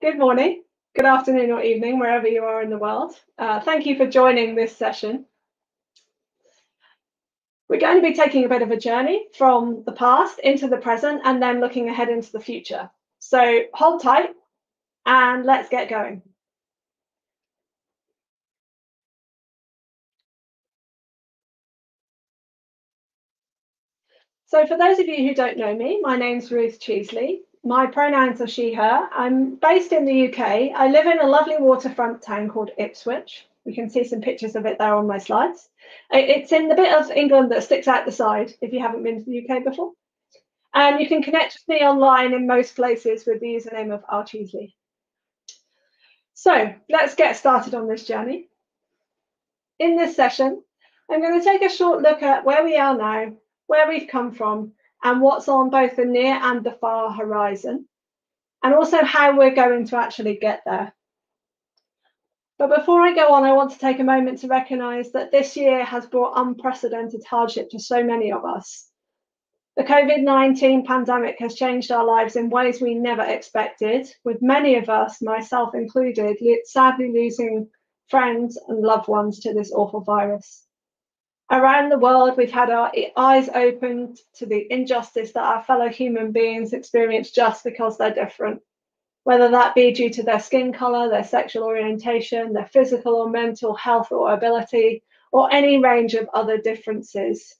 Good morning, good afternoon or evening, wherever you are in the world. Thank you for joining this session. We're going to be taking a bit of a journey from the past into the present and then looking ahead into the future. So hold tight and let's get going. So for those of you who don't know me, my name's Ruth Cheesley. My pronouns are she, her. I'm based in the UK. I live in a lovely waterfront town called Ipswich. You can see some pictures of it there on my slides. It's in the bit of England that sticks out the side if you haven't been to the UK before. And you can connect with me online in most places with the username of rcheesley. So let's get started on this journey. In this session, I'm going to take a short look at where we are now, where we've come from, and what's on both the near and the far horizon, and also how we're going to actually get there. But before I go on, I want to take a moment to recognise that this year has brought unprecedented hardship to so many of us. The COVID-19 pandemic has changed our lives in ways we never expected, with many of us, myself included, sadly losing friends and loved ones to this awful virus. Around the world, we've had our eyes opened to the injustice that our fellow human beings experience just because they're different, whether that be due to their skin colour, their sexual orientation, their physical or mental health or ability, or any range of other differences.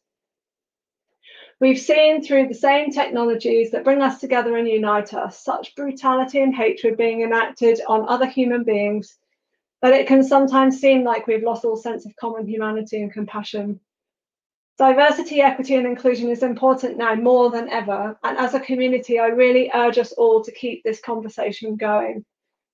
We've seen through the same technologies that bring us together and unite us, such brutality and hatred being enacted on other human beings, but it can sometimes seem like we've lost all sense of common humanity and compassion. Diversity, equity and inclusion is important now more than ever, and as a community I really urge us all to keep this conversation going.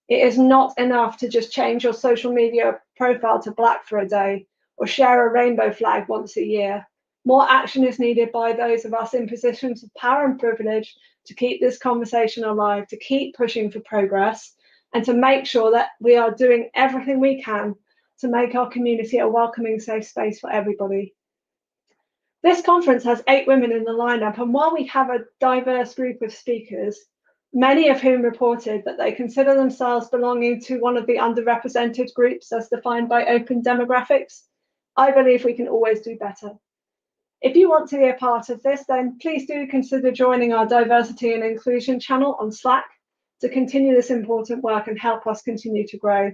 It is not enough to just change your social media profile to black for a day or share a rainbow flag once a year. More action is needed by those of us in positions of power and privilege to keep this conversation alive, to keep pushing for progress, and to make sure that we are doing everything we can to make our community a welcoming, safe space for everybody. This conference has 8 women in the lineup, and while we have a diverse group of speakers, many of whom reported that they consider themselves belonging to one of the underrepresented groups as defined by open demographics, I believe we can always do better. If you want to be a part of this, then please do consider joining our diversity and inclusion channel on Slack to continue this important work and help us continue to grow.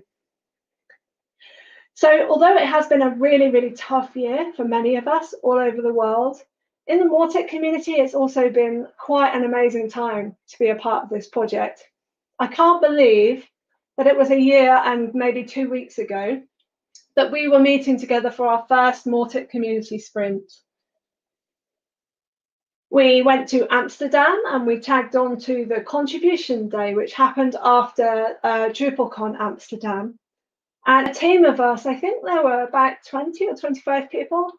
So although it has been a really, really tough year for many of us all over the world, in the Mautic community it's also been quite an amazing time to be a part of this project. I can't believe that it was a year and maybe 2 weeks ago that we were meeting together for our first Mautic community sprint. We went to Amsterdam and we tagged on to the Contribution Day, which happened after DrupalCon Amsterdam. And a team of us, I think there were about 20 or 25 people,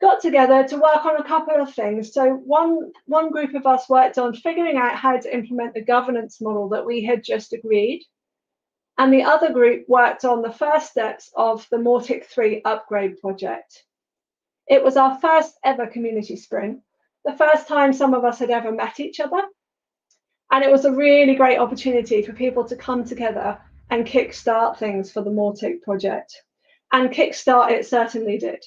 got together to work on a couple of things. So one group of us worked on figuring out how to implement the governance model that we had just agreed. And the other group worked on the first steps of the Mautic 3 upgrade project. It was our first ever community sprint, the first time some of us had ever met each other. And it was a really great opportunity for people to come together and kickstart things for the Mautic project. And kickstart it certainly did.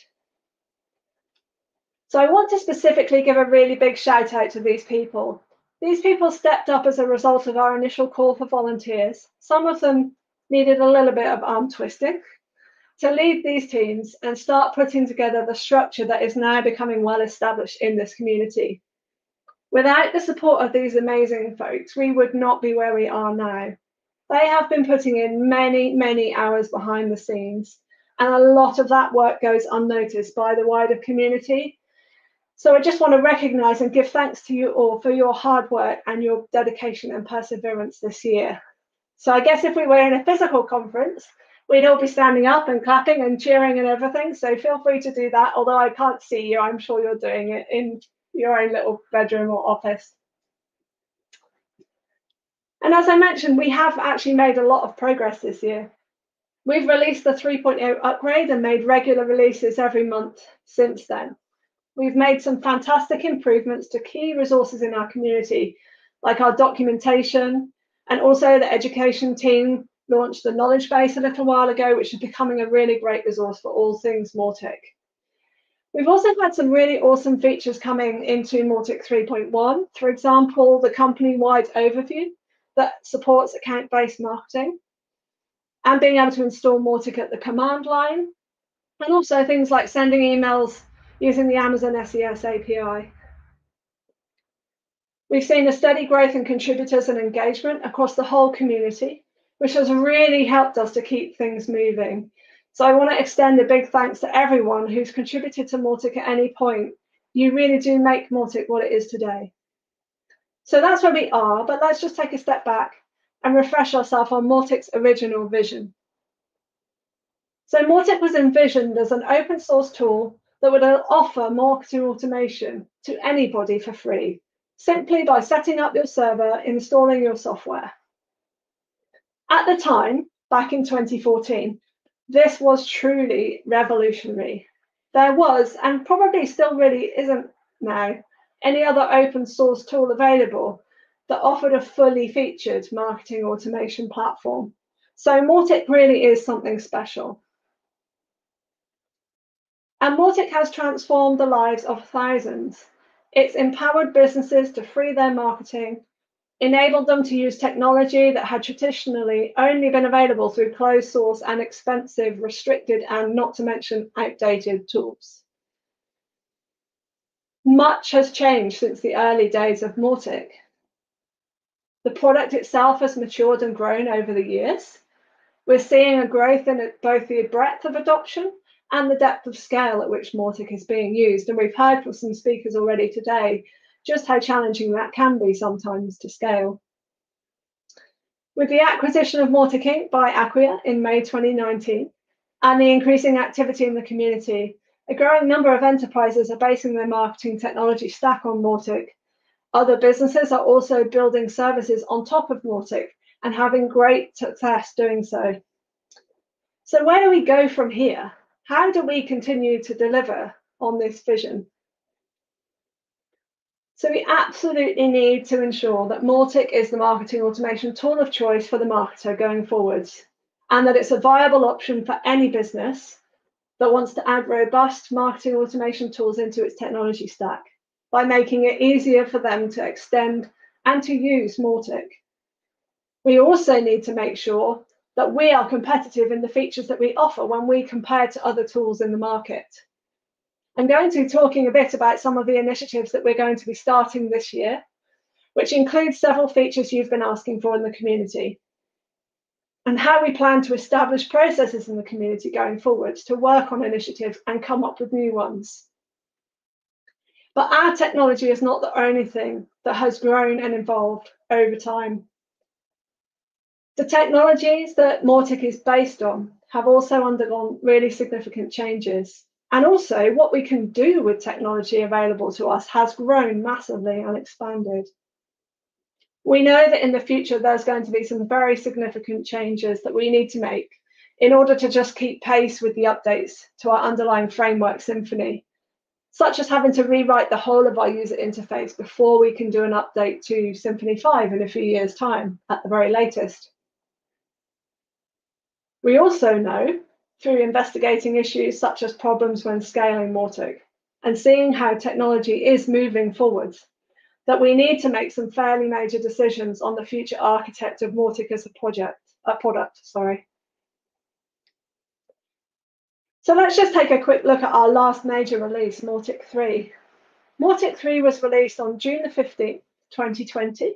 So I want to specifically give a really big shout out to these people. These people stepped up as a result of our initial call for volunteers. Some of them needed a little bit of arm twisting to lead these teams and start putting together the structure that is now becoming well established in this community. Without the support of these amazing folks, we would not be where we are now. They have been putting in many, many hours behind the scenes, and a lot of that work goes unnoticed by the wider community. So I just want to recognise and give thanks to you all for your hard work and your dedication and perseverance this year. So I guess if we were in a physical conference, we'd all be standing up and clapping and cheering and everything, so feel free to do that. Although I can't see you, I'm sure you're doing it in your own little bedroom or office. And as I mentioned, we have actually made a lot of progress this year. We've released the 3.0 upgrade and made regular releases every month since then. We've made some fantastic improvements to key resources in our community, like our documentation, And also the education team launched the knowledge base a little while ago, which is becoming a really great resource for all things Mautic. We've also had some really awesome features coming into Mautic 3.1. For example, the company-wide overview that supports account-based marketing, and being able to install Mautic at the command line, and also things like sending emails using the Amazon SES API. We've seen a steady growth in contributors and engagement across the whole community, which has really helped us to keep things moving. So I want to extend a big thanks to everyone who's contributed to Mautic at any point. You really do make Mautic what it is today. So that's where we are, but let's just take a step back and refresh ourselves on Mautic's original vision. So Mautic was envisioned as an open source tool that would offer marketing automation to anybody for free, simply by setting up your server, installing your software. At the time, back in 2014, this was truly revolutionary. There was, and probably still really isn't now, any other open source tool available that offered a fully featured marketing automation platform. So Mautic really is something special. And Mautic has transformed the lives of thousands. It's empowered businesses to free their marketing, enabled them to use technology that had traditionally only been available through closed source and expensive, restricted, and not to mention outdated tools. Much has changed since the early days of Mautic. The product itself has matured and grown over the years. We're seeing a growth in both the breadth of adoption and the depth of scale at which Mautic is being used. And we've heard from some speakers already today just how challenging that can be sometimes to scale. With the acquisition of Mautic Inc. by Acquia in May 2019 and the increasing activity in the community, a growing number of enterprises are basing their marketing technology stack on Mautic. Other businesses are also building services on top of Mautic and having great success doing so. So where do we go from here? How do we continue to deliver on this vision? So we absolutely need to ensure that Mautic is the marketing automation tool of choice for the marketer going forwards, and that it's a viable option for any business that wants to add robust marketing automation tools into its technology stack by making it easier for them to extend and to use Mautic. We also need to make sure that we are competitive in the features that we offer when we compare to other tools in the market. I'm going to be talking a bit about some of the initiatives that we're going to be starting this year, which includes several features you've been asking for in the community, and how we plan to establish processes in the community going forwards to work on initiatives and come up with new ones. But our technology is not the only thing that has grown and evolved over time. The technologies that Mautic is based on have also undergone really significant changes. And also, what we can do with technology available to us has grown massively and expanded. We know that in the future, there's going to be some very significant changes that we need to make in order to just keep pace with the updates to our underlying framework, Symfony, such as having to rewrite the whole of our user interface before we can do an update to Symfony 5 in a few years' time, at the very latest. We also know, through investigating issues such as problems when scaling Mautic and seeing how technology is moving forwards, that we need to make some fairly major decisions on the future architect of Mautic as a product. So let's just take a quick look at our last major release, Mautic 3. Mautic 3 was released on June the 15th, 2020.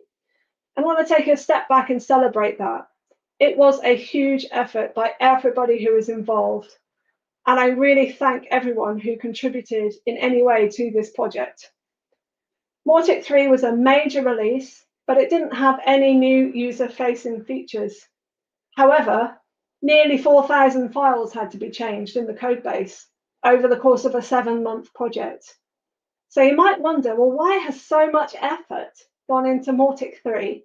I want to take a step back and celebrate that. It was a huge effort by everybody who was involved, and I really thank everyone who contributed in any way to this project. Mautic 3 was a major release, but it didn't have any new user-facing features. However, nearly 4,000 files had to be changed in the codebase over the course of a 7-month project. So you might wonder, well, why has so much effort gone into Mautic 3?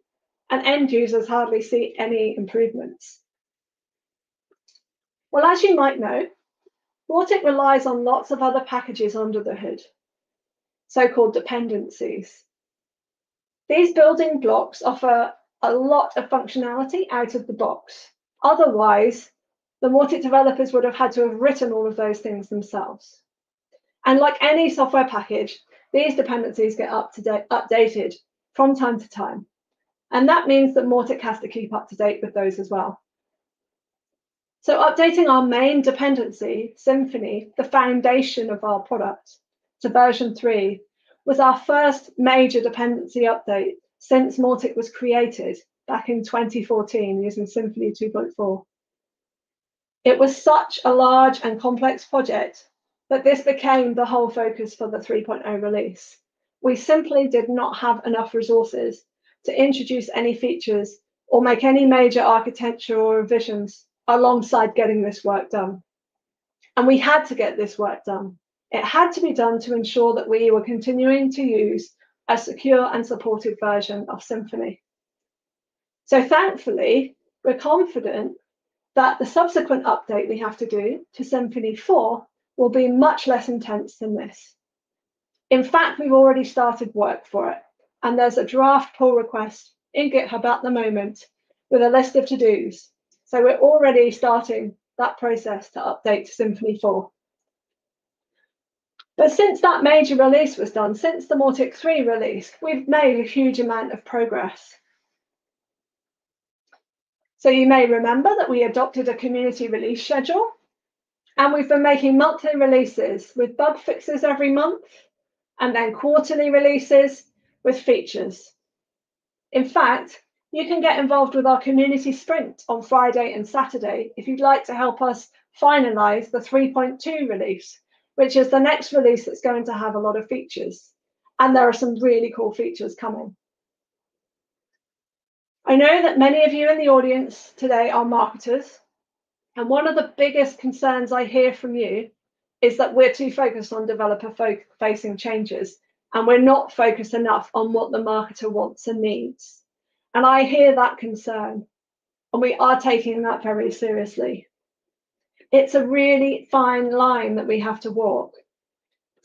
And end users hardly see any improvements. Well, as you might know, Mautic relies on lots of other packages under the hood, so-called dependencies. These building blocks offer a lot of functionality out of the box. Otherwise, the Mautic developers would have had to have written all of those things themselves. And like any software package, these dependencies get updated from time to time. And that means that Mautic has to keep up to date with those as well. So updating our main dependency, Symfony, the foundation of our product, to version 3, was our first major dependency update since Mautic was created back in 2014 using Symfony 2.4. It was such a large and complex project that this became the whole focus for the 3.0 release. We simply did not have enough resources to introduce any features or make any major architectural revisions alongside getting this work done. And we had to get this work done. It had to be done to ensure that we were continuing to use a secure and supported version of Symfony. So thankfully, we're confident that the subsequent update we have to do to Symfony 4 will be much less intense than this. In fact, we've already started work for it, and there's a draft pull request in GitHub at the moment with a list of to-dos. So we're already starting that process to update to Symfony 4. But since that major release was done, since the Mautic 3 release, we've made a huge amount of progress. So you may remember that we adopted a community release schedule, and we've been making monthly releases with bug fixes every month, and then quarterly releases with features. In fact, you can get involved with our community sprint on Friday and Saturday if you'd like to help us finalize the 3.2 release, which is the next release that's going to have a lot of features. And there are some really cool features coming. I know that many of you in the audience today are marketers, and one of the biggest concerns I hear from you is that we're too focused on developer-facing changes, and we're not focused enough on what the marketer wants and needs. And I hear that concern, and we are taking that very seriously. It's a really fine line that we have to walk.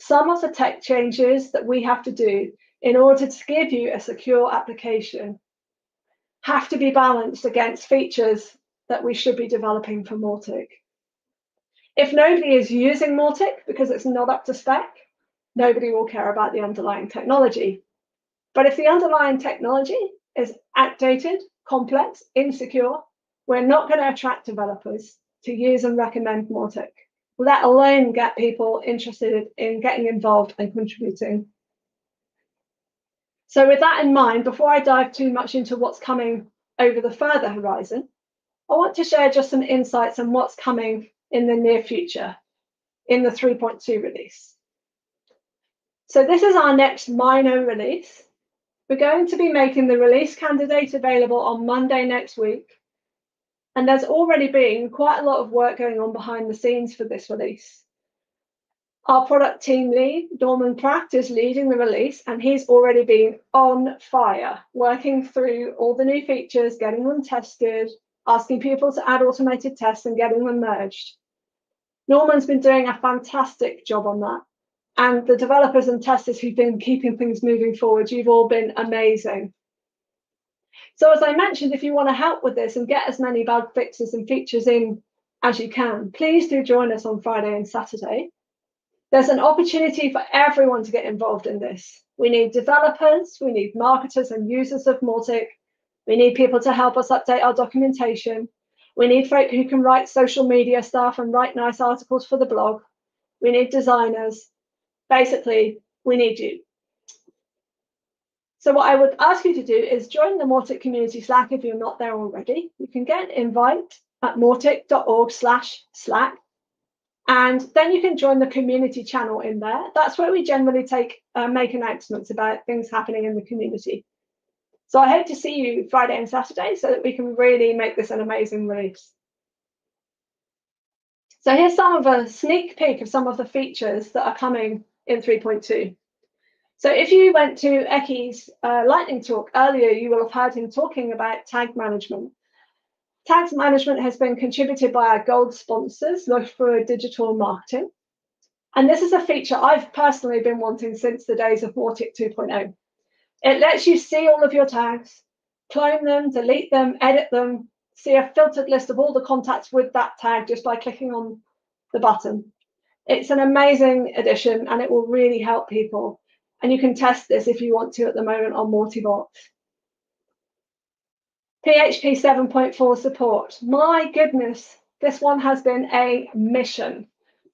Some of the tech changes that we have to do in order to give you a secure application have to be balanced against features that we should be developing for Mautic. If nobody is using Mautic because it's not up to spec, nobody will care about the underlying technology. But if the underlying technology is outdated, complex, insecure, we're not going to attract developers to use and recommend Mautic, let alone get people interested in getting involved and contributing. So with that in mind, before I dive too much into what's coming over the further horizon, I want to share just some insights on what's coming in the near future in the 3.2 release. So this is our next minor release. We're going to be making the release candidate available on Monday next week. And there's already been quite a lot of work going on behind the scenes for this release. Our product team lead, Norman Pracht, is leading the release, and he's already been on fire, working through all the new features, getting them tested, asking people to add automated tests and getting them merged. Norman's been doing a fantastic job on that. And the developers and testers who've been keeping things moving forward, you've all been amazing. So as I mentioned, if you want to help with this and get as many bug fixes and features in as you can, please do join us on Friday and Saturday. There's an opportunity for everyone to get involved in this. We need developers, we need marketers and users of Mautic, we need people to help us update our documentation, we need folk who can write social media stuff and write nice articles for the blog, we need designers. Basically, we need you. So what I would ask you to do is join the Mautic community Slack if you're not there already. You can get an invite at mautic.org/Slack. And then you can join the community channel in there. That's where we generally make announcements about things happening in the community. So I hope to see you Friday and Saturday so that we can really make this an amazing release. So here's some of a sneak peek of some of the features that are coming in 3.2. So if you went to Eki's lightning talk earlier, you will have heard him talking about tag management. Tags management has been contributed by our gold sponsors, Loafoo Digital Marketing. And this is a feature I've personally been wanting since the days of Mautic 2.0. It lets you see all of your tags, clone them, delete them, edit them, see a filtered list of all the contacts with that tag just by clicking on the button. It's an amazing addition and it will really help people. And you can test this if you want to at the moment on MautiBox. PHP 7.4 support. My goodness, this one has been a mission.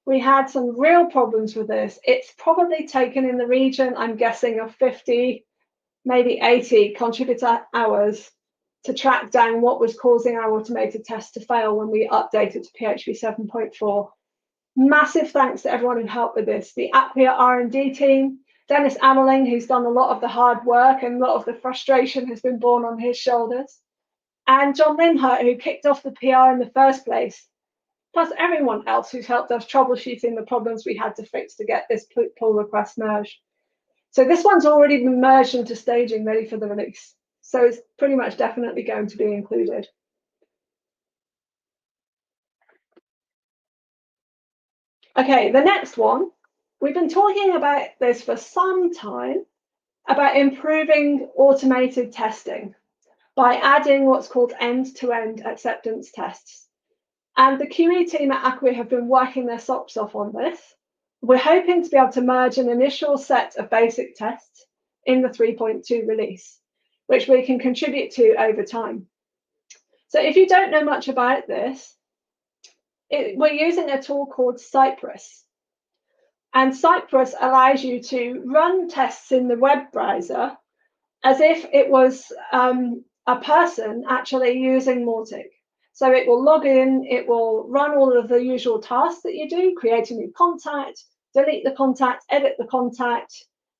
We had some real problems with this. It's probably taken in the region, I'm guessing, of 50, maybe 80 contributor hours to track down what was causing our automated tests to fail when we updated to PHP 7.4. Massive thanks to everyone who helped with this. The Acquia R&D team, Dennis Ameling, who's done a lot of the hard work and a lot of the frustration has been borne on his shoulders. And John Linhart, who kicked off the PR in the first place. Plus everyone else who's helped us troubleshooting the problems we had to fix to get this pull request merged. So this one's already been merged into staging ready for the release. So it's pretty much definitely going to be included. Okay, the next one, we've been talking about this for some time, about improving automated testing by adding what's called end-to-end acceptance tests. And the QE team at Acquia have been working their socks off on this. We're hoping to be able to merge an initial set of basic tests in the 3.2 release, which we can contribute to over time. So if you don't know much about this, we're using a tool called Cypress. And Cypress allows you to run tests in the web browser as if it was a person actually using Mautic. So it will log in, it will run all of the usual tasks that you do, create a new contact, delete the contact, edit the contact,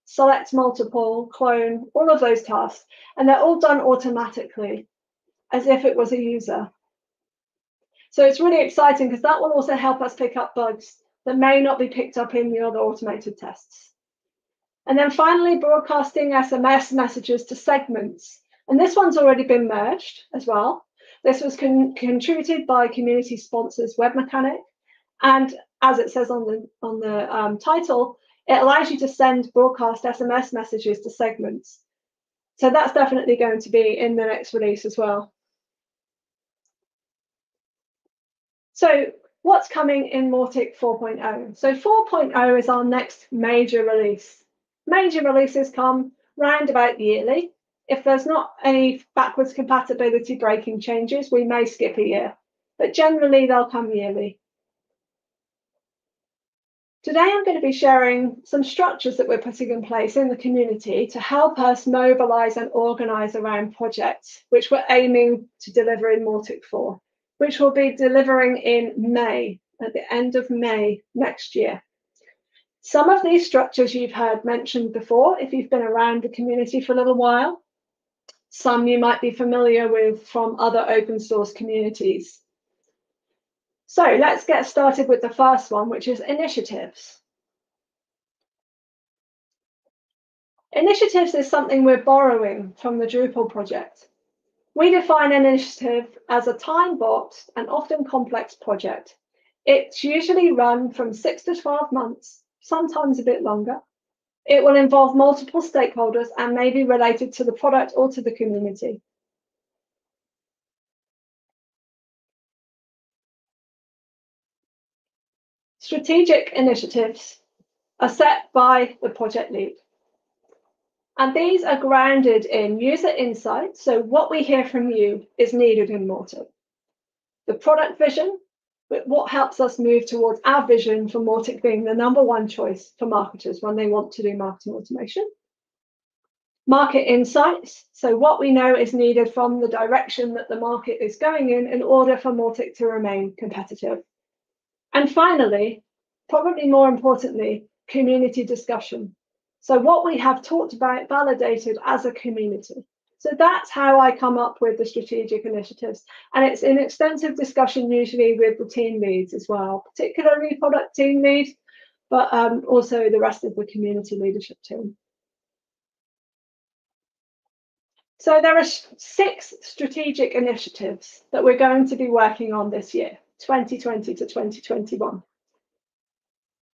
select multiple, clone, all of those tasks. And they're all done automatically as if it was a user. So it's really exciting because that will also help us pick up bugs that may not be picked up in the other automated tests. And then finally, broadcasting SMS messages to segments. And this one's already been merged as well. This was contributed by community sponsors Web Mechanic, and as it says on the title, it allows you to send broadcast SMS messages to segments. So that's definitely going to be in the next release as well. So what's coming in Mautic 4.0? So 4.0 is our next major release. Major releases come round about yearly. If there's not any backwards compatibility breaking changes, we may skip a year, but generally they'll come yearly. Today I'm going to be sharing some structures that we're putting in place in the community to help us mobilize and organize around projects, which we're aiming to deliver in Mautic 4, which will be delivering in May, at the end of May next year. Some of these structures you've heard mentioned before if you've been around the community for a little while. Some you might be familiar with from other open source communities. So let's get started with the first one, which is initiatives. Initiatives is something we're borrowing from the Drupal project. We define an initiative as a time-boxed and often complex project. It's usually run from 6 to 12 months, sometimes a bit longer. It will involve multiple stakeholders and may be related to the product or to the community. Strategic initiatives are set by the project lead. And these are grounded in user insight, so what we hear from you is needed in Mautic. The product vision, what helps us move towards our vision for Mautic being the #1 choice for marketers when they want to do marketing automation. Market insights, so what we know is needed from the direction that the market is going in order for Mautic to remain competitive. And finally, probably more importantly, community discussion. So what we have talked about, validated as a community. So that's how I come up with the strategic initiatives. And it's in extensive discussion usually with the team leads as well, particularly product team lead, but also the rest of the community leadership team. So there are 6 strategic initiatives that we're going to be working on this year, 2020 to 2021.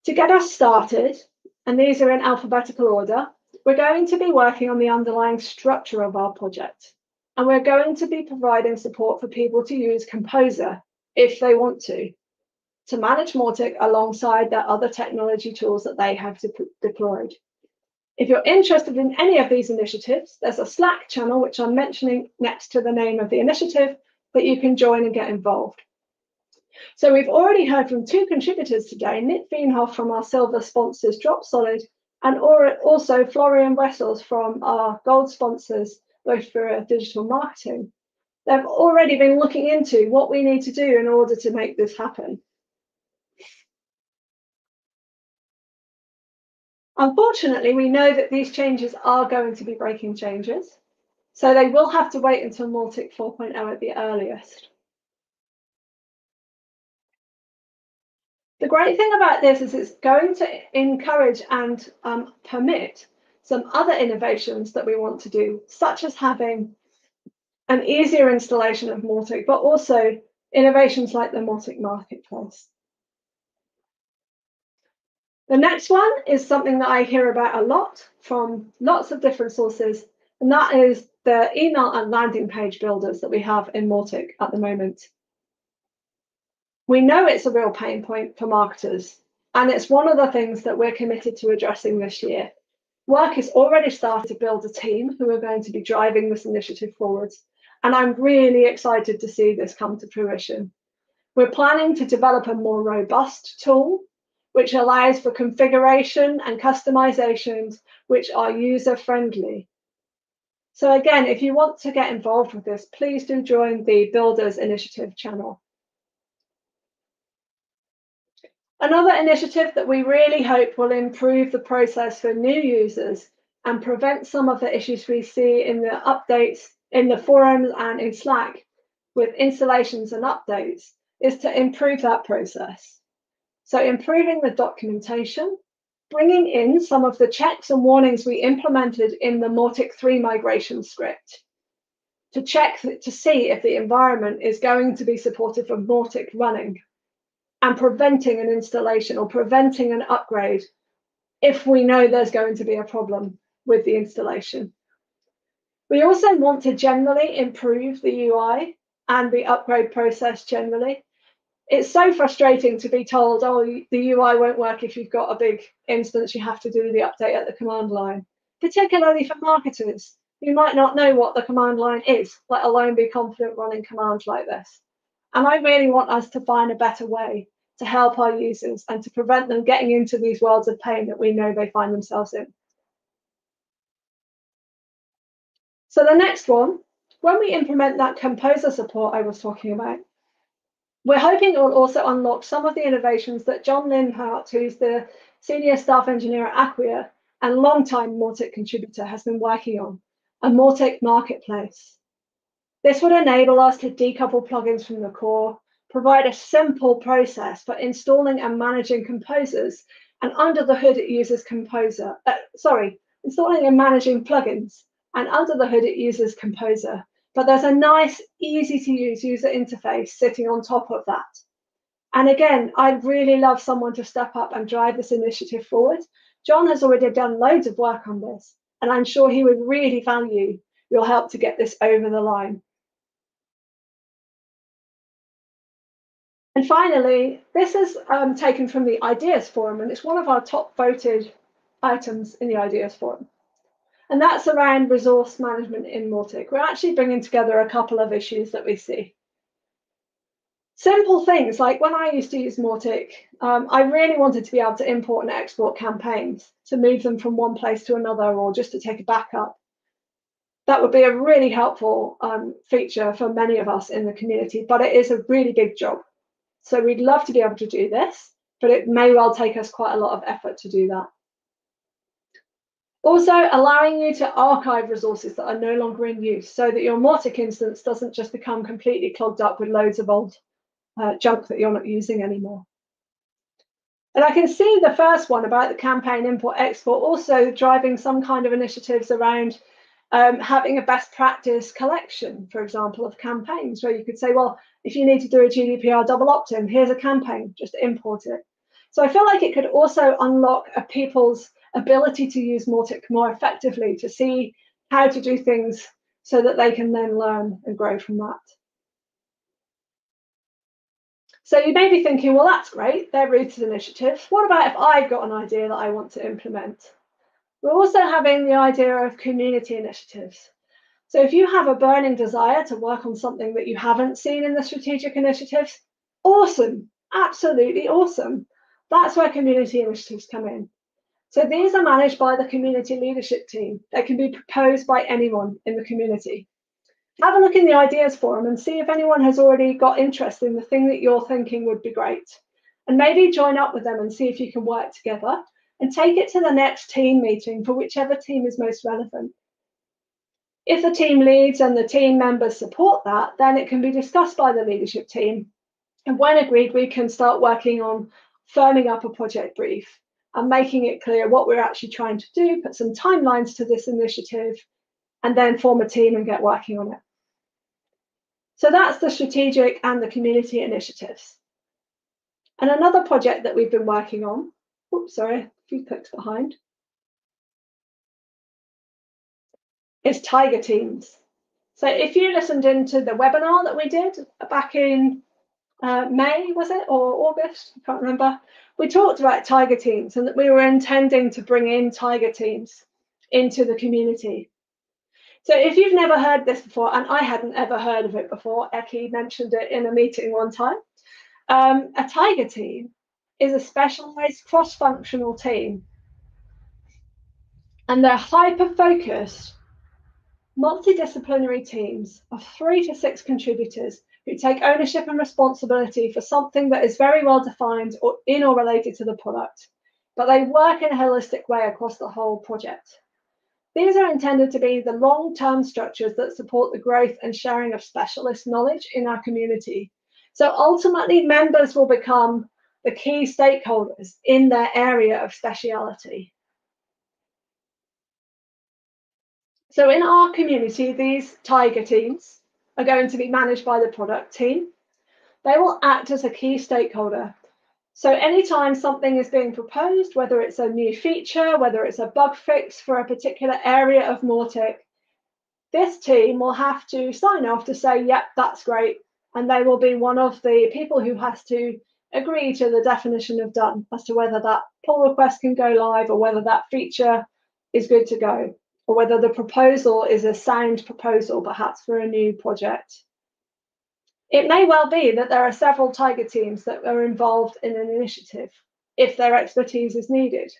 To get us started, and these are in alphabetical order, we're going to be working on the underlying structure of our project. And we're going to be providing support for people to use Composer if they want to manage Mautic alongside their other technology tools that they have deployed. If you're interested in any of these initiatives, there's a Slack channel, which I'm mentioning next to the name of the initiative, that you can join and get involved. So we've already heard from two contributors today, Nit Veenhof from our silver sponsors DropSolid, and also Florian Wessels from our gold sponsors, Loafoo Digital Marketing. They've already been looking into what we need to do in order to make this happen. Unfortunately, we know that these changes are going to be breaking changes, so they will have to wait until Mautic 4.0 at the earliest. The great thing about this is it's going to encourage and permit some other innovations that we want to do, such as having an easier installation of Mautic, but also innovations like the Mautic Marketplace. The next one is something that I hear about a lot from lots of different sources, and that is the email and landing page builders that we have in Mautic at the moment. We know it's a real pain point for marketers, and it's one of the things that we're committed to addressing this year. Work is already started to build a team who are going to be driving this initiative forwards, and I'm really excited to see this come to fruition. We're planning to develop a more robust tool which allows for configuration and customizations which are user-friendly. So again, if you want to get involved with this, please do join the Builders Initiative channel. Another initiative that we really hope will improve the process for new users and prevent some of the issues we see in the updates, in the forums and in Slack with installations and updates, is to improve that process. So improving the documentation, bringing in some of the checks and warnings we implemented in the Mautic 3 migration script to check to see if the environment is going to be supportive of Mautic running, and preventing an installation or preventing an upgrade if we know there's going to be a problem with the installation. We also want to generally improve the UI and the upgrade process generally. It's so frustrating to be told, oh, the UI won't work if you've got a big instance, you have to do the update at the command line, particularly for marketers who might not know what the command line is, let alone be confident running commands like this. And I really want us to find a better way to help our users and to prevent them getting into these worlds of pain that we know they find themselves in. So the next one, when we implement that Composer support I was talking about, we're hoping it will also unlock some of the innovations that John Linhart, who's the Senior Staff Engineer at Acquia and longtime Mautic contributor, has been working on, a Mautic Marketplace. This would enable us to decouple plugins from the core, provide a simple process for installing and managing composers, and under the hood it uses Composer, installing and managing plugins, and under the hood it uses Composer. But there's a nice, easy to use user interface sitting on top of that. And again, I'd really love someone to step up and drive this initiative forward. John has already done loads of work on this, and I'm sure he would really value your help to get this over the line. And finally, this is taken from the Ideas Forum, and it's one of our top voted items in the Ideas Forum. And that's around resource management in Mautic. We're actually bringing together a couple of issues that we see. Simple things, like when I used to use Mautic, I really wanted to be able to import and export campaigns to move them from one place to another or just to take a backup. That would be a really helpful feature for many of us in the community, but it is a really big job. So we'd love to be able to do this, but it may well take us quite a lot of effort to do that. Also, allowing you to archive resources that are no longer in use so that your Mautic instance doesn't just become completely clogged up with loads of old junk that you're not using anymore. And I can see the first one about the campaign import-export also driving some kind of initiatives around having a best practice collection, for example, of campaigns, where you could say, well, if you need to do a GDPR double opt-in, here's a campaign, just import it. So I feel like it could also unlock people's ability to use Mautic more effectively, to see how to do things so that they can then learn and grow from that. So you may be thinking, well, that's great, they're rooted initiatives. What about if I've got an idea that I want to implement? We're also having the idea of community initiatives. So if you have a burning desire to work on something that you haven't seen in the strategic initiatives, awesome, absolutely awesome. That's where community initiatives come in. So these are managed by the community leadership team. They can be proposed by anyone in the community. Have a look in the ideas forum and see if anyone has already got interest in the thing that you're thinking would be great. And maybe join up with them and see if you can work together and take it to the next team meeting for whichever team is most relevant. If the team leads and the team members support that, then it can be discussed by the leadership team. And when agreed, we can start working on firming up a project brief and making it clear what we're actually trying to do, put some timelines to this initiative, and then form a team and get working on it. So that's the strategic and the community initiatives. And another project that we've been working on, oops, sorry, a few clicks behind, is Tiger Teams. So if you listened into the webinar that we did back in May, was it, or August, I can't remember, we talked about Tiger Teams and that we were intending to bring in Tiger Teams into the community. So if you've never heard this before, and I hadn't ever heard of it before, Eki mentioned it in a meeting one time, a Tiger Team is a specialized cross-functional team. And they're hyper-focused, multidisciplinary teams of 3 to 6 contributors who take ownership and responsibility for something that is very well defined or in or related to the product, but they work in a holistic way across the whole project. These are intended to be the long-term structures that support the growth and sharing of specialist knowledge in our community. So ultimately, members will become the key stakeholders in their area of speciality. So in our community, these Tiger Teams are going to be managed by the product team. They will act as a key stakeholder. So anytime something is being proposed, whether it's a new feature, whether it's a bug fix for a particular area of Mautic, this team will have to sign off to say, yep, that's great. And they will be one of the people who has to agree to the definition of done as to whether that pull request can go live or whether that feature is good to go, or whether the proposal is a sound proposal, perhaps for a new project. It may well be that there are several Tiger Teams that are involved in an initiative if their expertise is needed.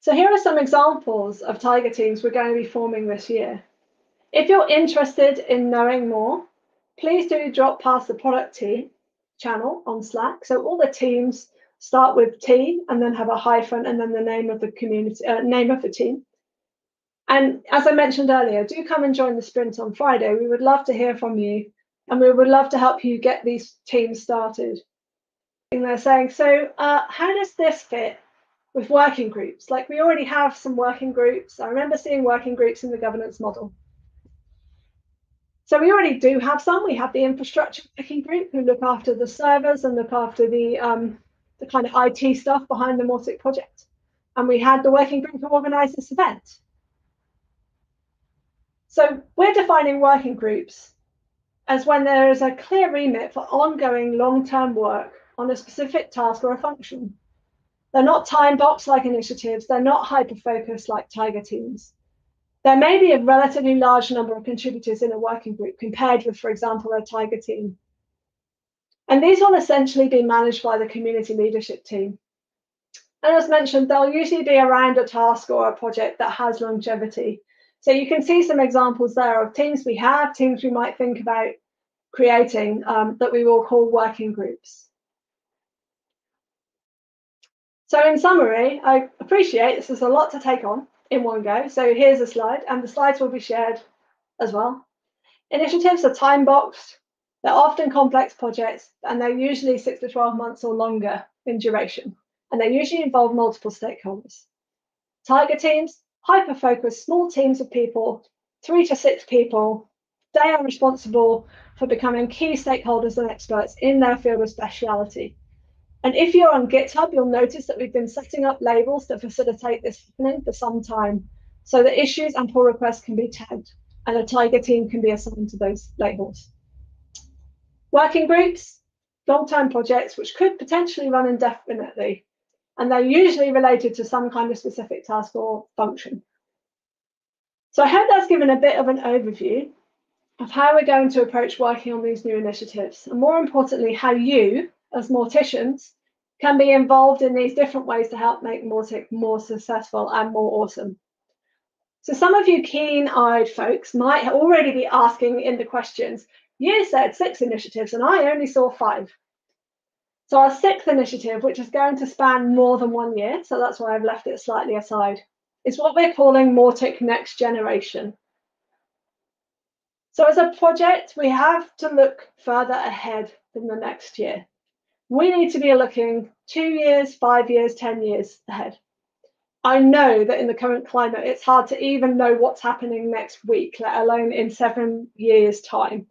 So here are some examples of Tiger Teams we're going to be forming this year. If you're interested in knowing more, please do drop past the product team channel on Slack. So all the teams start with team and then have a hyphen and then the name of the community, name of the team. And as I mentioned earlier, do come and join the sprint on Friday. We would love to hear from you and we would love to help you get these teams started. And they're saying, so how does this fit with working groups? Like, we already have some working groups. I remember seeing working groups in the governance model. So we already do have some. We have the infrastructure working group who look after the servers and look after the kind of IT stuff behind the Mautic project. And we had the working group who organised this event. So we're defining working groups as when there is a clear remit for ongoing long-term work on a specific task or a function. They're not time-boxed like initiatives. They're not hyper-focused like Tiger Teams. There may be a relatively large number of contributors in a working group compared with, for example, a Tiger Team. And these will essentially be managed by the community leadership team. And as mentioned, they'll usually be around a task or a project that has longevity. So you can see some examples there of teams we have, teams we might think about creating that we will call working groups. So in summary, I appreciate this is a lot to take on in one go. So here's a slide, and the slides will be shared as well. Initiatives are time-boxed. They're often complex projects, and they're usually 6 to 12 months or longer in duration. And they usually involve multiple stakeholders. Tiger Teams, hyper-focused, small teams of people, 3 to 6 people. They are responsible for becoming key stakeholders and experts in their field of speciality. And if you're on GitHub, you'll notice that we've been setting up labels that facilitate this happening for some time, so that issues and pull requests can be tagged, and a tiger team can be assigned to those labels. Working groups, long-term projects, which could potentially run indefinitely, and they're usually related to some kind of specific task or function. So I hope that's given a bit of an overview of how we're going to approach working on these new initiatives, and more importantly, how you, as Mauticians, can be involved in these different ways to help make Mautic more successful and more awesome. So some of you keen-eyed folks might already be asking in the questions, you said 6 initiatives and I only saw 5. So our 6th initiative, which is going to span more than 1 year, so that's why I've left it slightly aside, is what we're calling Mautic Next Generation. So as a project, we have to look further ahead than the next year. We need to be looking 2 years, 5 years, 10 years ahead. I know that in the current climate, it's hard to even know what's happening next week, let alone in 7 years' time.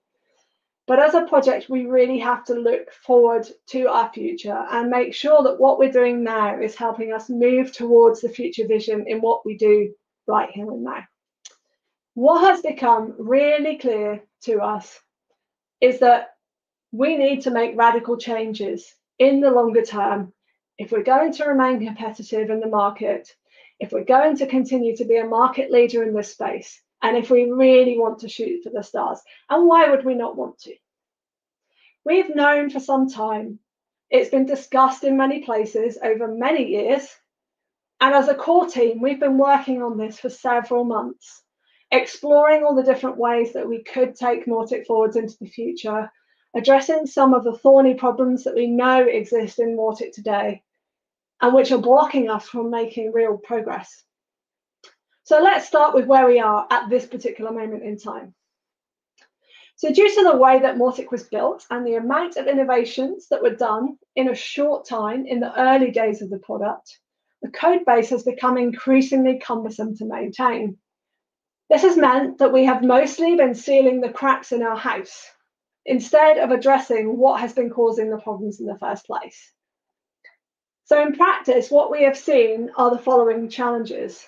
But as a project, we really have to look forward to our future and make sure that what we're doing now is helping us move towards the future vision in what we do right here and now. What has become really clear to us is that we need to make radical changes in the longer term if we're going to remain competitive in the market, if we're going to continue to be a market leader in this space, and if we really want to shoot for the stars. And why would we not want to? We've known for some time, it's been discussed in many places over many years, and as a core team, we've been working on this for several months, exploring all the different ways that we could take Mautic forwards into the future, addressing some of the thorny problems that we know exist in Mautic today, and which are blocking us from making real progress. So let's start with where we are at this particular moment in time. So due to the way that Mautic was built and the amount of innovations that were done in a short time in the early days of the product, the code base has become increasingly cumbersome to maintain. This has meant that we have mostly been sealing the cracks in our house, instead of addressing what has been causing the problems in the first place. So in practice, what we have seen are the following challenges.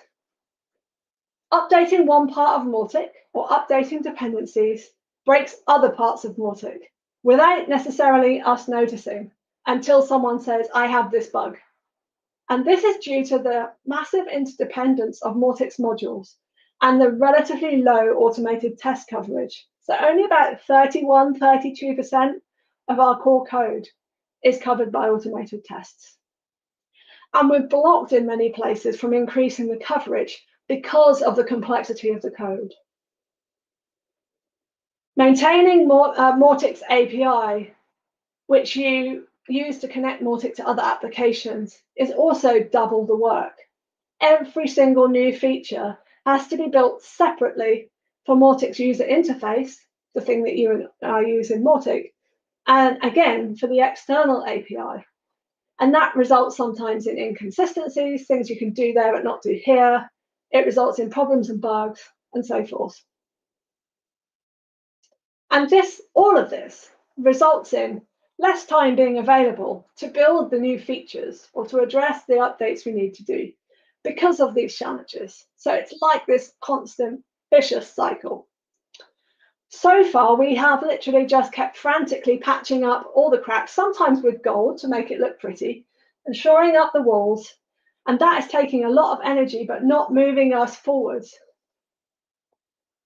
Updating one part of Mautic or updating dependencies breaks other parts of Mautic without necessarily us noticing until someone says, I have this bug. And this is due to the massive interdependence of Mautic's modules and the relatively low automated test coverage. So only about 31, 32% of our core code is covered by automated tests. And we're blocked in many places from increasing the coverage because of the complexity of the code. Maintaining Mautic's API, which you use to connect Mautic to other applications, is also double the work. Every single new feature has to be built separately for Mautic's user interface, the thing that you are using Mautic, and again for the external API. And that results sometimes in inconsistencies, things you can do there but not do here. It results in problems and bugs and so forth. And all of this results in less time being available to build the new features or to address the updates we need to do because of these challenges. So it's like this constant vicious cycle. So far, we have literally just kept frantically patching up all the cracks, sometimes with gold to make it look pretty, and shoring up the walls. And that is taking a lot of energy, but not moving us forwards.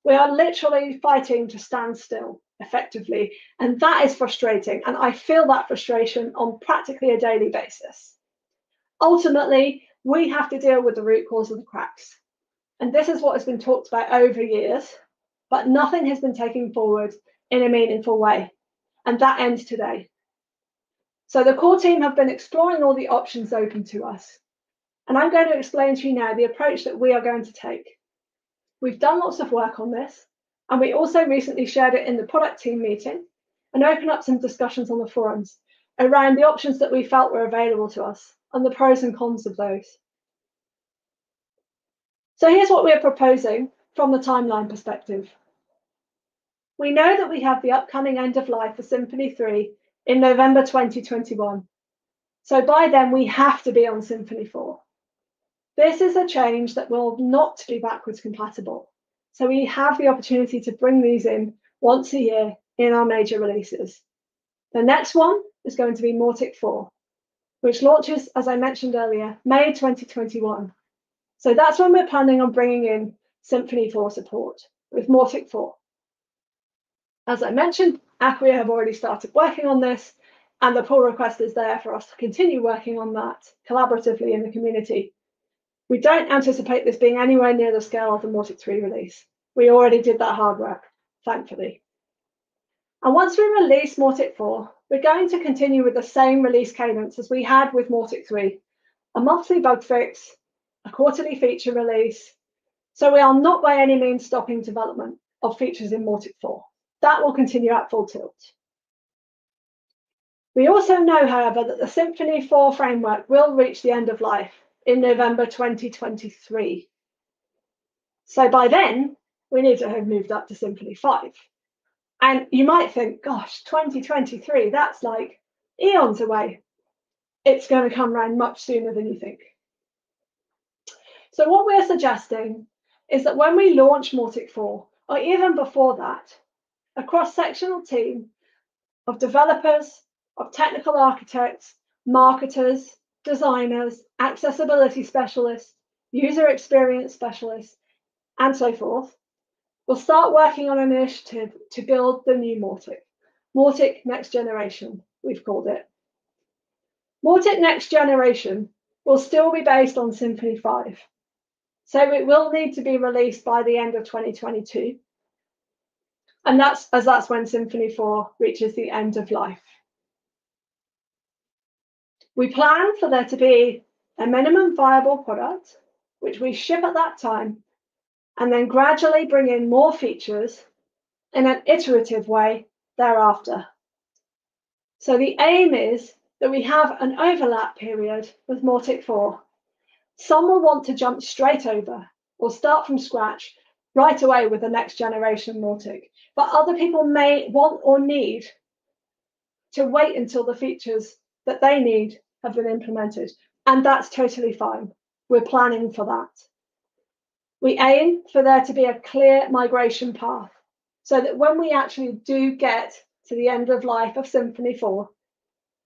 We are literally fighting to stand still effectively. And that is frustrating. And I feel that frustration on practically a daily basis. Ultimately, we have to deal with the root cause of the cracks. And this is what has been talked about over years, but nothing has been taken forward in a meaningful way. And that ends today. So the core team have been exploring all the options open to us. And I'm going to explain to you now the approach that we are going to take. We've done lots of work on this, and we also recently shared it in the product team meeting and opened up some discussions on the forums around the options that we felt were available to us and the pros and cons of those. So here's what we're proposing from the timeline perspective. We know that we have the upcoming end of life for Symfony 3 in November 2021. So by then, we have to be on Symfony 4. This is a change that will not be backwards compatible. So we have the opportunity to bring these in once a year in our major releases. The next one is going to be Mautic 4, which launches, as I mentioned earlier, May 2021. So that's when we're planning on bringing in Symfony 4 support with Mautic 4. As I mentioned, Acquia have already started working on this, and the pull request is there for us to continue working on that collaboratively in the community. We don't anticipate this being anywhere near the scale of the Mautic 3 release. We already did that hard work, thankfully. And once we release Mautic 4, we're going to continue with the same release cadence as we had with Mautic 3, a monthly bug fix, a quarterly feature release. So we are not by any means stopping development of features in Mautic 4. That will continue at full tilt. We also know, however, that the Symfony 4 framework will reach the end of life in November 2023. So by then, we need to have moved up to Symfony 5. And you might think, gosh, 2023, that's like eons away. It's going to come around much sooner than you think. So what we're suggesting is that when we launch Mautic 4, or even before that, a cross-sectional team of developers, of technical architects, marketers, designers, accessibility specialists, user experience specialists, and so forth, we'll start working on an initiative to build the new Mautic. Mautic Next Generation, we've called it. Mautic Next Generation will still be based on Symfony 5. So it will need to be released by the end of 2022. And that's when Symfony 4 reaches the end of life. We plan for there to be a minimum viable product, which we ship at that time, and then gradually bring in more features in an iterative way thereafter. So the aim is that we have an overlap period with Mautic 4. Some will want to jump straight over or start from scratch right away with the next generation Mautic, but other people may want or need to wait until the features that they need have been implemented, and that's totally fine. We're planning for that. We aim for there to be a clear migration path so that when we actually do get to the end of life of Symfony 4,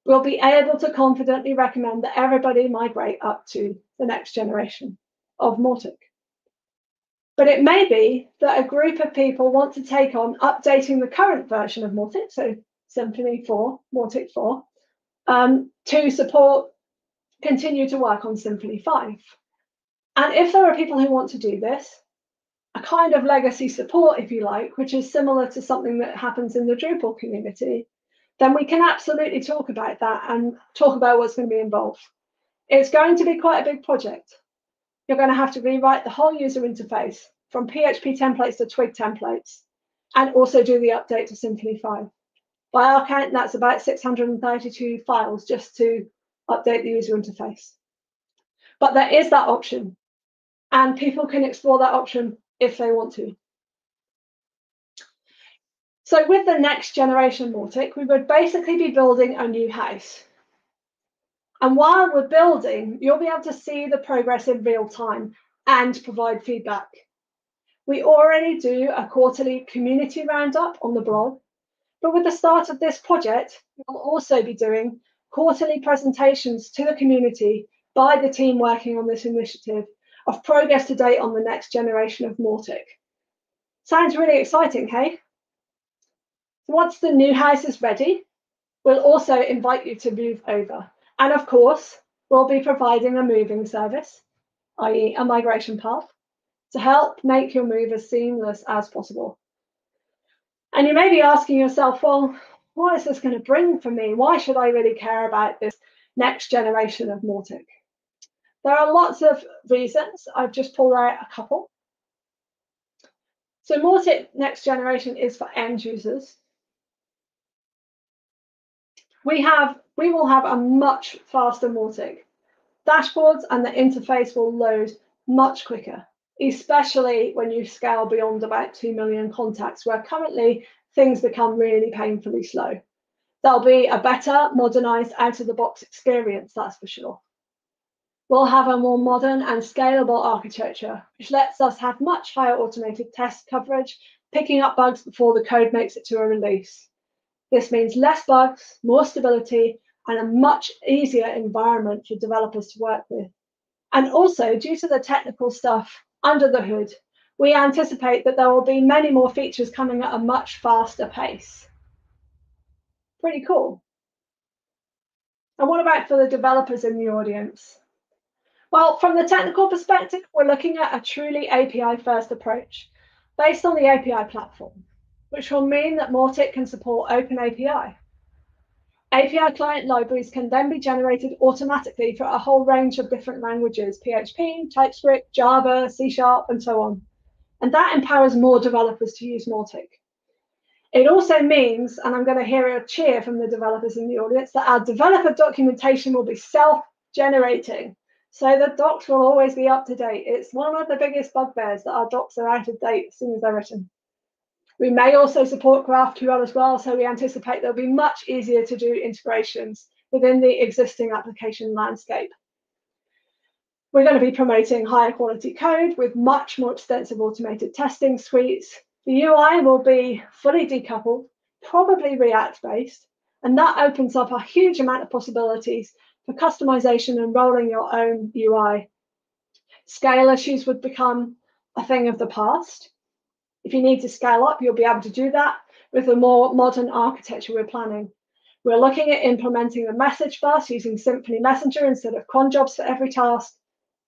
we'll be able to confidently recommend that everybody migrate up to the next generation of Mautic. But it may be that a group of people want to take on updating the current version of Mautic, so Symfony 4, Mautic 4, to continue to work on Symfony 5. And if there are people who want to do this, a kind of legacy support, if you like, which is similar to something that happens in the Drupal community, then we can absolutely talk about that and talk about what's going to be involved. It's going to be quite a big project. You're going to have to rewrite the whole user interface from PHP templates to Twig templates, and also do the update to Symfony 5. By our count, that's about 632 files just to update the user interface. But there is that option, and people can explore that option if they want to. So with the next generation Mautic, we would basically be building a new house. And while we're building, you'll be able to see the progress in real time and provide feedback. We already do a quarterly community roundup on the blog, but with the start of this project, we'll also be doing quarterly presentations to the community by the team working on this initiative of progress to date on the next generation of Mautic. Sounds really exciting, hey? Once the new house is ready, we'll also invite you to move over. And of course, we'll be providing a moving service, i.e. a migration path, to help make your move as seamless as possible. And you may be asking yourself, well, what is this going to bring for me? Why should I really care about this next generation of Mautic? There are lots of reasons. I've just pulled out a couple. So Mautic Next Generation is for end users. We will have a much faster Mautic. Dashboards and the interface will load much quicker, especially when you scale beyond about 2 million contacts, where currently things become really painfully slow. There'll be a better, modernized, out-of-the-box experience, that's for sure. We'll have a more modern and scalable architecture, which lets us have much higher automated test coverage, picking up bugs before the code makes it to a release. This means less bugs, more stability, and a much easier environment for developers to work with. And also, due to the technical stuff under the hood, we anticipate that there will be many more features coming at a much faster pace. Pretty cool. And what about for the developers in the audience? Well, from the technical perspective, we're looking at a truly API-first approach based on the API platform, which will mean that Mautic can support OpenAPI. API client libraries can then be generated automatically for a whole range of different languages, PHP, TypeScript, Java, C Sharp, and so on. And that empowers more developers to use Mautic. It also means, and I'm going to hear a cheer from the developers in the audience, that our developer documentation will be self-generating. So the docs will always be up to date. It's one of the biggest bugbears that our docs are out of date as soon as they're written. We may also support GraphQL as well, so we anticipate they'll be much easier to do integrations within the existing application landscape. We're going to be promoting higher quality code with much more extensive automated testing suites. The UI will be fully decoupled, probably React-based, and that opens up a huge amount of possibilities for customization and rolling your own UI. Scale issues would become a thing of the past. If you need to scale up, you'll be able to do that with the more modern architecture we're planning. We're looking at implementing the message bus using Symfony Messenger instead of cron jobs for every task.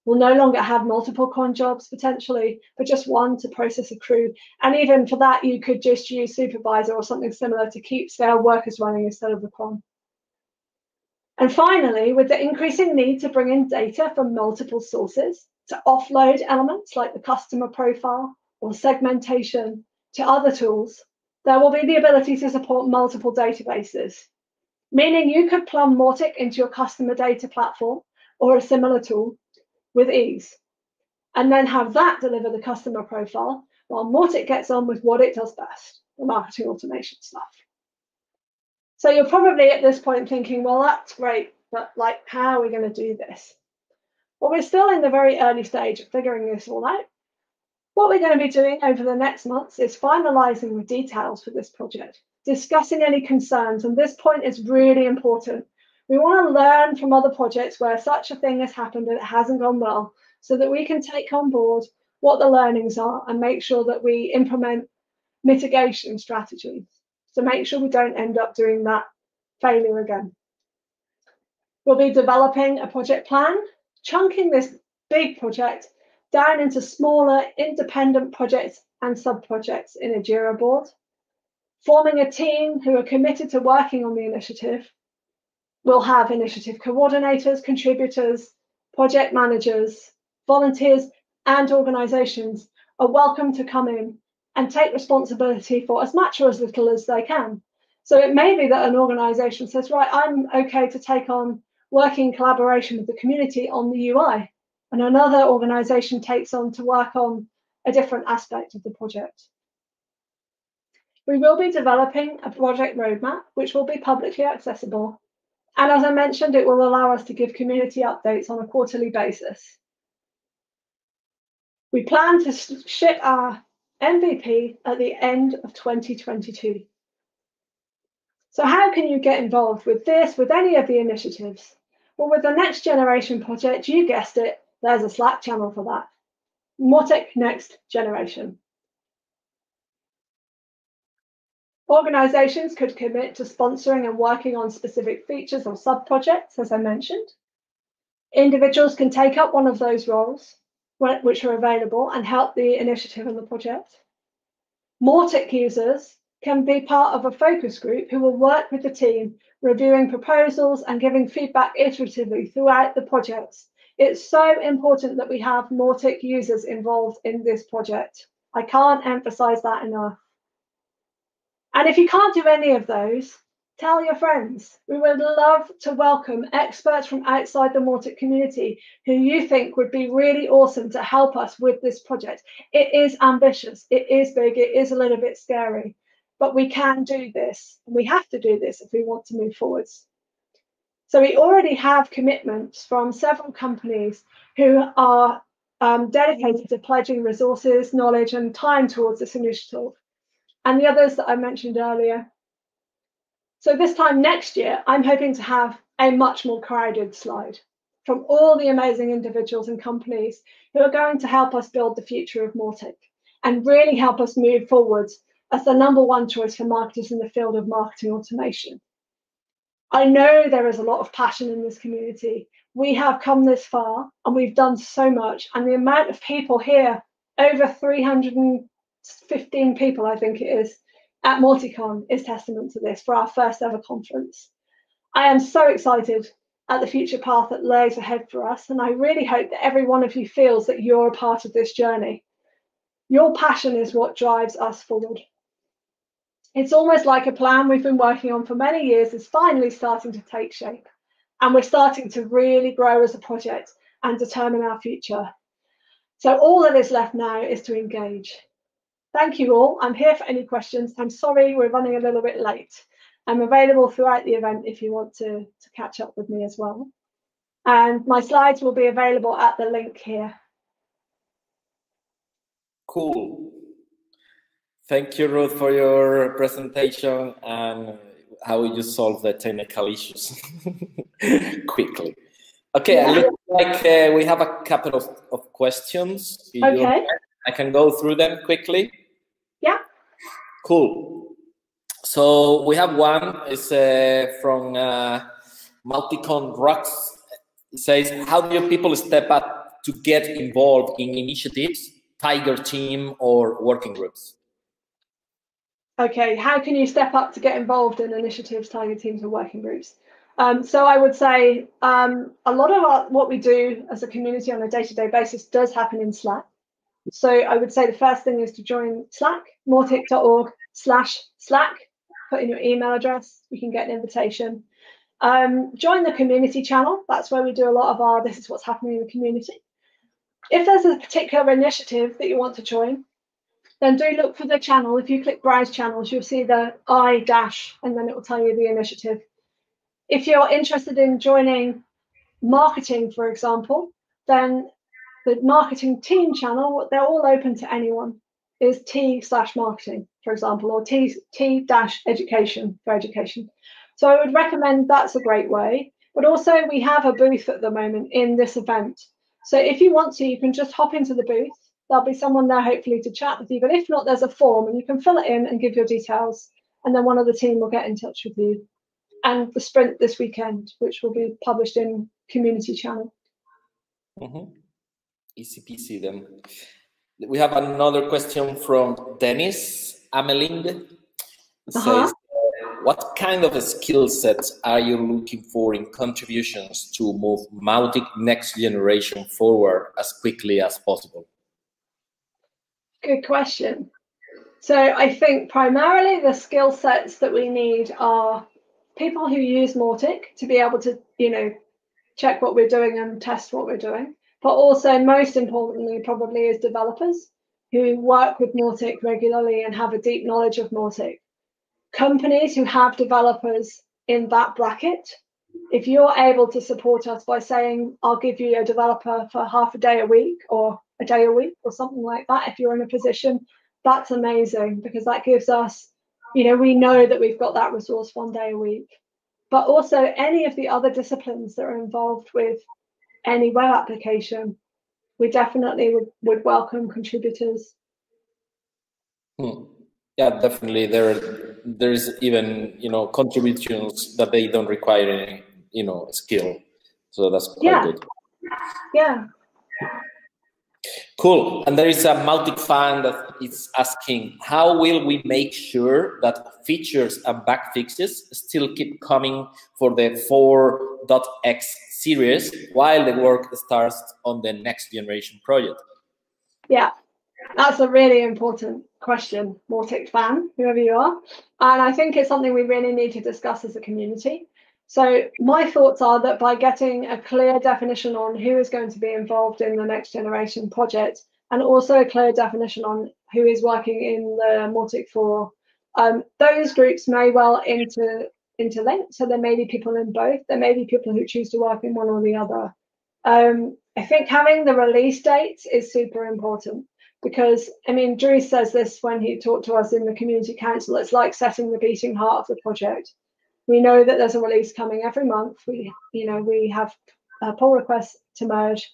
We'll no longer have multiple cron jobs potentially, but just one to process a crew. And even for that, you could just use Supervisor or something similar to keep stale workers running instead of the cron. And finally, with the increasing need to bring in data from multiple sources, to offload elements like the customer profile or segmentation to other tools, there will be the ability to support multiple databases, meaning you could plumb Mautic into your customer data platform or a similar tool with ease, and then have that deliver the customer profile while Mautic gets on with what it does best, the marketing automation stuff. So you're probably at this point thinking, well, that's great, but like, how are we going to do this? Well, we're still in the very early stage of figuring this all out. What we're going to be doing over the next months is finalizing the details for this project, discussing any concerns, and this point is really important. We want to learn from other projects where such a thing has happened and it hasn't gone well, so that we can take on board what the learnings are and make sure that we implement mitigation strategies to make sure we don't end up doing that failure again. We'll be developing a project plan, chunking this big project down into smaller independent projects and sub-projects in a JIRA board, forming a team who are committed to working on the initiative. We'll have initiative coordinators, contributors, project managers, volunteers, and organizations are welcome to come in and take responsibility for as much or as little as they can. So it may be that an organization says, right, I'm okay to take on working in collaboration with the community on the UI. And another organisation takes on to work on a different aspect of the project. We will be developing a project roadmap, which will be publicly accessible. And as I mentioned, it will allow us to give community updates on a quarterly basis. We plan to ship our MVP at the end of 2022. So how can you get involved with this, with any of the initiatives? Well, with the Next Generation project, you guessed it, there's a Slack channel for that. Mautic Next Generation. Organisations could commit to sponsoring and working on specific features or sub-projects, as I mentioned. Individuals can take up one of those roles, which are available, and help the initiative and the project. Mautic users can be part of a focus group who will work with the team, reviewing proposals and giving feedback iteratively throughout the projects. It's so important that we have Mautic users involved in this project. I can't emphasize that enough. And if you can't do any of those, tell your friends. We would love to welcome experts from outside the Mautic community who you think would be really awesome to help us with this project. It is ambitious, it is big, it is a little bit scary. But we can do this, and we have to do this if we want to move forwards. So we already have commitments from several companies who are dedicated to pledging resources, knowledge, and time towards this initiative, and the others that I mentioned earlier. So this time next year, I'm hoping to have a much more crowded slide from all the amazing individuals and companies who are going to help us build the future of Mautic and really help us move forwards as the #1 choice for marketers in the field of marketing automation. I know there is a lot of passion in this community. We have come this far and we've done so much, and the amount of people here, over 315 people, I think it is, at MautiCon is testament to this for our first ever conference. I am so excited at the future path that lays ahead for us, and I really hope that every one of you feels that you're a part of this journey. Your passion is what drives us forward. It's almost like a plan we've been working on for many years is finally starting to take shape, and we're starting to really grow as a project and determine our future. So all that is left now is to engage. Thank you all. I'm here for any questions. I'm sorry we're running a little bit late. I'm available throughout the event if you want to catch up with me as well. And my slides will be available at the link here. Cool. Thank you, Ruth, for your presentation and how you solve the technical issues quickly. Okay, yeah. It looks like we have a couple of questions. Okay. I can go through them quickly. Yeah. Cool. So we have one. It's from MautiCon Rocks. It says, "How do people step up to get involved in initiatives, Tiger Team, or working groups?" Okay, how can you step up to get involved in initiatives, Tiger Teams, or working groups? So I would say a lot of what we do as a community on a day-to-day basis does happen in Slack. So I would say the first thing is to join Slack, mautic.org/Slack, put in your email address, we can get an invitation. Join the community channel, that's where we do a lot of our this is what's happening in the community. If there's a particular initiative that you want to join, then do look for the channel. If you click browse channels, you'll see the i- and then it will tell you the initiative. If you're interested in joining marketing, for example, then the marketing team channel, they're all open to anyone, is t/marketing, for example, or t-education for education. So I would recommend that's a great way. But also we have a booth at the moment in this event. So if you want to, you can just hop into the booth. There'll be someone there hopefully to chat with you. But if not, there's a form and you can fill it in and give your details. And then one of the team will get in touch with you. And the sprint this weekend, which will be published in community channel. Mm-hmm. Easy peasy then. We have another question from Dennis Ameling. Says, what kind of skill sets are you looking for in contributions to move Mautic Next Generation forward as quickly as possible? Good question. So I think primarily the skill sets that we need are people who use Mautic to be able to, you know, check what we're doing and test what we're doing. But also, most importantly, probably is developers who work with Mautic regularly and have a deep knowledge of Mautic. Companies who have developers in that bracket, if you're able to support us by saying, I'll give you a developer for half a day a week or a day a week or something like that, if you're in a position, that's amazing, because that gives us, you know, we know that we've got that resource one day a week. But also any of the other disciplines that are involved with any web application, we definitely would welcome contributors. Yeah, definitely. There's even, you know, contributions that they don't require any, you know, skill. So that's quite good. Yeah. Cool. And there is a Mautic fan that is asking, how will we make sure that features and bug fixes still keep coming for the 4.x series while the work starts on the Next Generation project? Yeah, that's a really important question, Mautic fan, whoever you are. And I think it's something we really need to discuss as a community. So my thoughts are that by getting a clear definition on who is going to be involved in the Next Generation project, and also a clear definition on who is working in the Mautic 4 Those groups may well interlink, so there may be people in both. There may be people who choose to work in one or the other. I think having the release dates is super important, because, I mean, Drew says this when he talked to us in the community council, it's like setting the beating heart of the project. We know that there's a release coming every month. We have pull requests to merge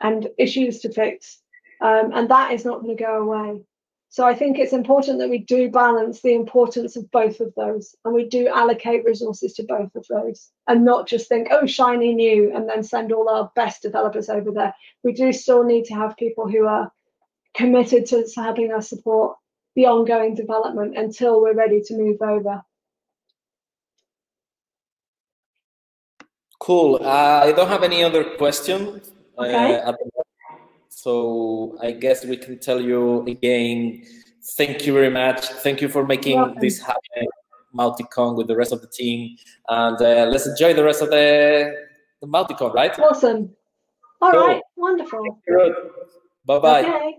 and issues to fix, and that is not going to go away. So I think it's important that we do balance the importance of both of those, and we do allocate resources to both of those, and not just think, oh, shiny new, and then send all our best developers over there. We do still need to have people who are committed to helping us support the ongoing development until we're ready to move over. Cool. I don't have any other question. Okay. So I guess we can tell you again, thank you very much. Thank you for making this happen, MautiCon, with the rest of the team. And let's enjoy the rest of the MautiCon, right? Awesome. All right. Wonderful. Bye-bye. Okay.